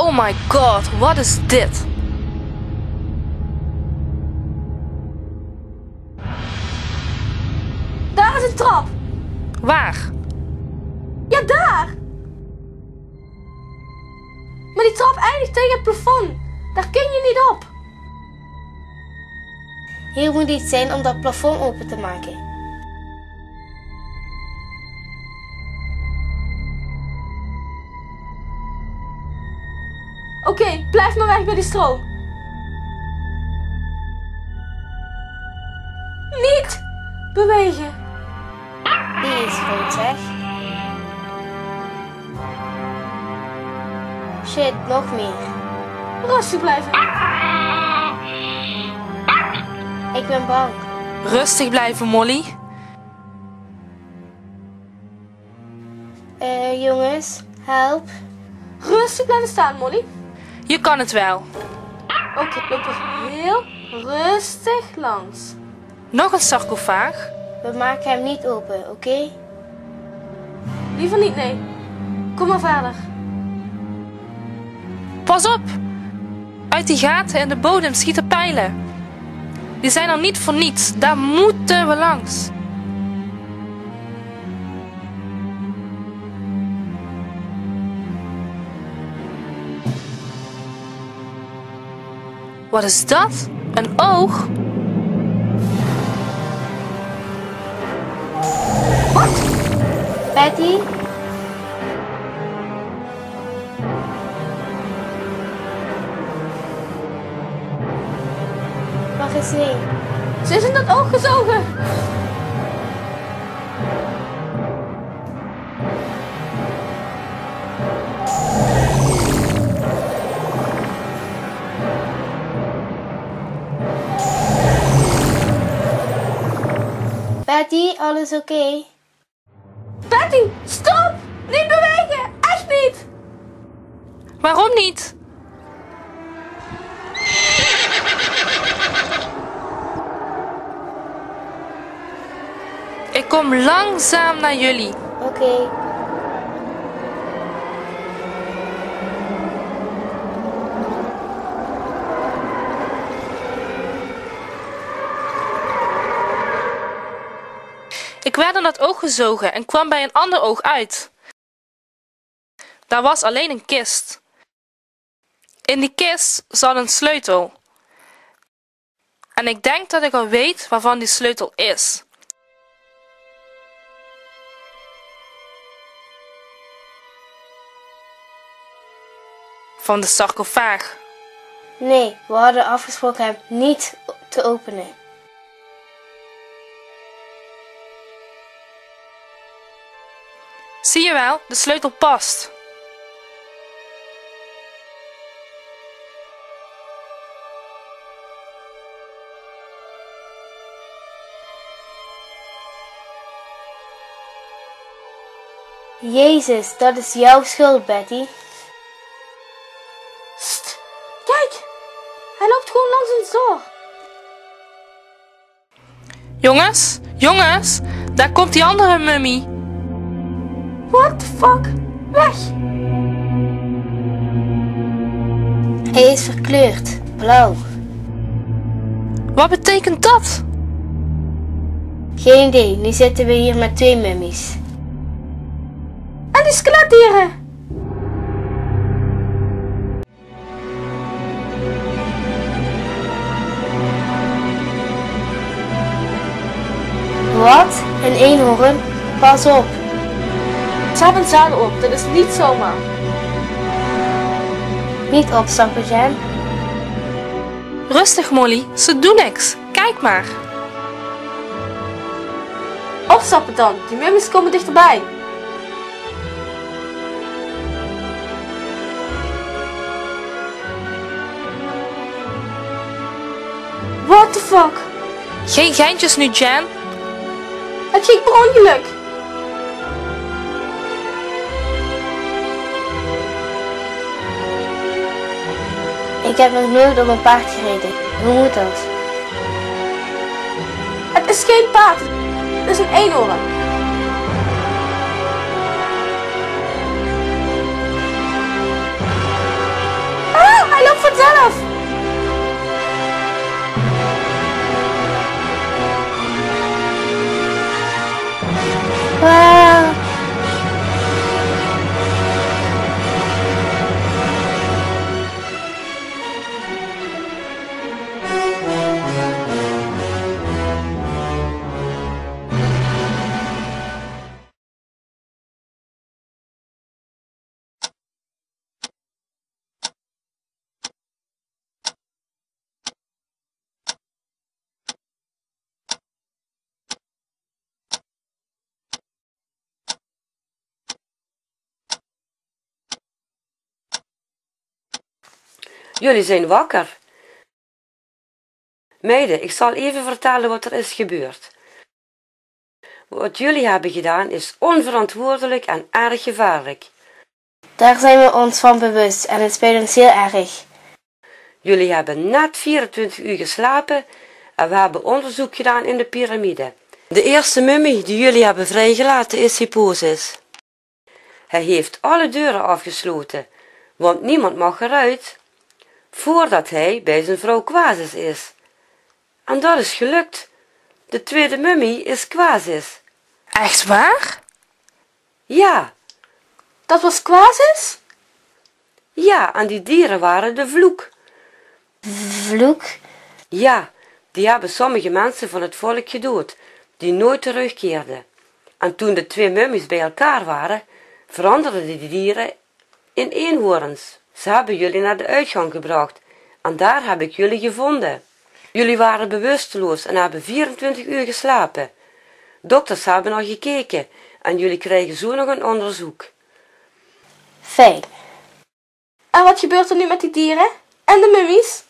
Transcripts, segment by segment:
Oh my god, wat is dit? Daar is een trap. Waar? Ja, daar. Maar die trap eindigt tegen het plafond. Daar kun je niet op. Hier moet iets zijn om dat plafond open te maken. Oké, blijf maar weg bij die stroom. Niet bewegen. Die is goed, zeg. Shit, nog meer. Rustig blijven. Ik ben bang. Rustig blijven, Molly. Jongens, help. Rustig blijven staan, Molly. Je kan het wel. Oké, loop er heel rustig langs. Nog een sarcofaag. We maken hem niet open, oké? Liever niet, nee. Kom maar verder. Pas op! Uit die gaten in de bodem schieten pijlen. Die zijn er niet voor niets. Daar moeten we langs. Wat is dat? Een oog? Wat? Patty? Mag eens zien. Ze is in dat oog gezogen. Patty, alles oké? Patty, stop! Niet bewegen! Echt niet! Waarom niet? Ik kom langzaam naar jullie. Oké. Ik werd in dat oog gezogen en kwam bij een ander oog uit. Daar was alleen een kist. In die kist zat een sleutel. En ik denk dat ik al weet waarvan die sleutel is. Van de sarcofaag. Nee, we hadden afgesproken hem niet te openen. Zie je wel, de sleutel past. Jezus, dat is jouw schuld, Betty. Sst, kijk, hij loopt gewoon langs ons door. Jongens, jongens, daar komt die andere mummie. What the fuck? Weg! Hij is verkleurd, blauw. Wat betekent dat? Geen idee, nu zitten we hier met twee mummies. En die skeletdieren! Wat? Een eenhoorn? Pas op! Ze hebben zadel op, dat is niet zomaar. Niet opstappen, Jan. Rustig, Molly, ze doen niks. Kijk maar. Opstappen dan, die mummies komen dichterbij. What the fuck? Geen geintjes nu, Jan. Het ging per ongeluk. Ik heb nog nooit op een paard gereden. Hoe moet dat? Het is geen paard. Het is een eenhoorn. Oh, hij loopt vanzelf! Wow. Jullie zijn wakker. Meiden, ik zal even vertellen wat er is gebeurd. Wat jullie hebben gedaan is onverantwoordelijk en erg gevaarlijk. Daar zijn we ons van bewust en het spijt ons heel erg. Jullie hebben net 24 uur geslapen en we hebben onderzoek gedaan in de piramide. De eerste mummie die jullie hebben vrijgelaten is Hyposis. Hij heeft alle deuren afgesloten, want niemand mag eruit. Voordat hij bij zijn vrouw Kwasis is. En dat is gelukt. De tweede mummie is Kwasis. Echt waar? Ja. Dat was Kwasis? Ja, en die dieren waren de vloek. Vloek? Ja, die hebben sommige mensen van het volk gedood, die nooit terugkeerden. En toen de twee mummies bij elkaar waren, veranderden die dieren in eenhoorns. Ze hebben jullie naar de uitgang gebracht en daar heb ik jullie gevonden. Jullie waren bewusteloos en hebben 24 uur geslapen. Dokters hebben al gekeken en jullie krijgen zo nog een onderzoek. Fijn. En wat gebeurt er nu met die dieren? En de mummies?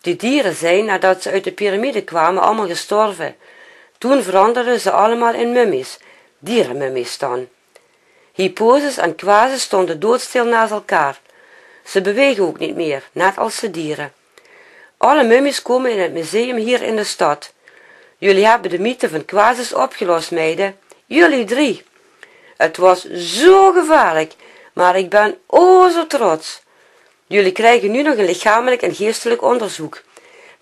Die dieren zijn, nadat ze uit de piramide kwamen, allemaal gestorven. Toen veranderden ze allemaal in mummies, dierenmummies dan. Hyposis en Kwasis stonden doodstil naast elkaar. Ze bewegen ook niet meer, net als de dieren. Alle mummies komen in het museum hier in de stad. Jullie hebben de mythe van Kwasis opgelost, meiden. Jullie drie. Het was zo gevaarlijk, maar ik ben o zo trots. Jullie krijgen nu nog een lichamelijk en geestelijk onderzoek.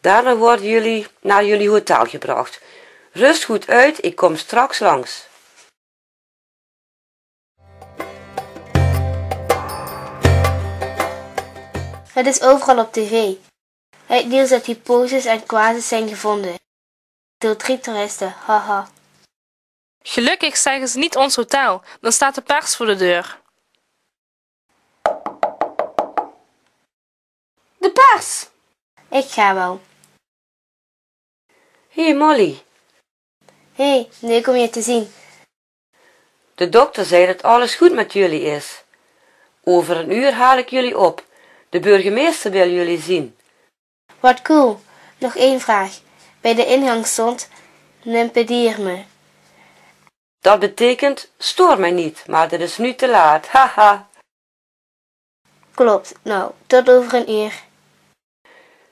Daarna worden jullie naar jullie hotel gebracht. Rust goed uit, ik kom straks langs. Het is overal op tv. Het nieuws dat Hyposis en Kwasis zijn gevonden. Door 3 toeristen, haha. Gelukkig zeggen ze niet ons hotel, dan staat de pers voor de deur. De pers! Ik ga wel. Hé, Molly. Hé, leuk om je te zien. De dokter zei dat alles goed met jullie is. Over een uur haal ik jullie op. De burgemeester wil jullie zien. Wat cool. Nog één vraag. Bij de ingang stond, nimpedeer me. Dat betekent, stoor mij niet, maar dat is nu te laat. Haha. Klopt. Nou, tot over een uur.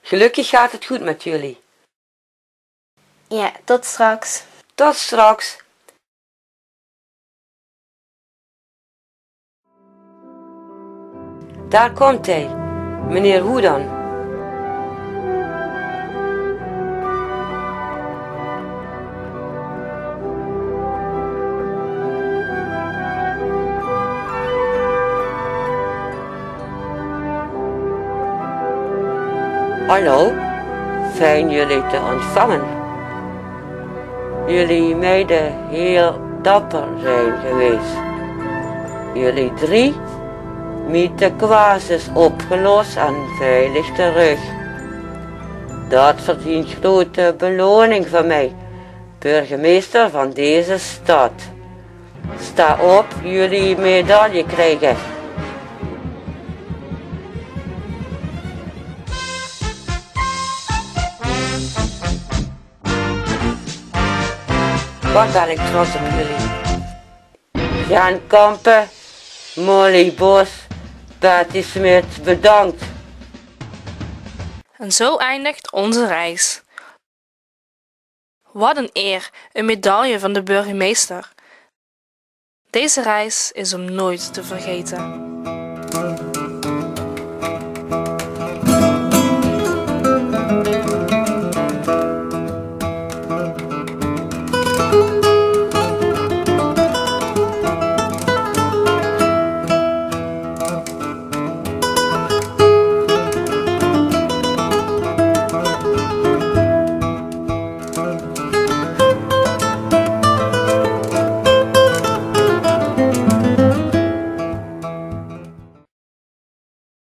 Gelukkig gaat het goed met jullie. Ja, tot straks. Tot straks. Daar komt hij. Meneer Hoe dan? Hallo, fijn jullie te ontvangen. Jullie meiden heel dapper zijn geweest. Jullie drie mythe Kwasis opgelost en veilig terug. Dat verdient grote beloning van mij, burgemeester van deze stad. Sta op, jullie medaille krijgen. Wat ben ik trots op jullie. Jan Kampen, Molly Bos. Patty Smit, bedankt. En zo eindigt onze reis. Wat een eer, een medaille van de burgemeester. Deze reis is om nooit te vergeten.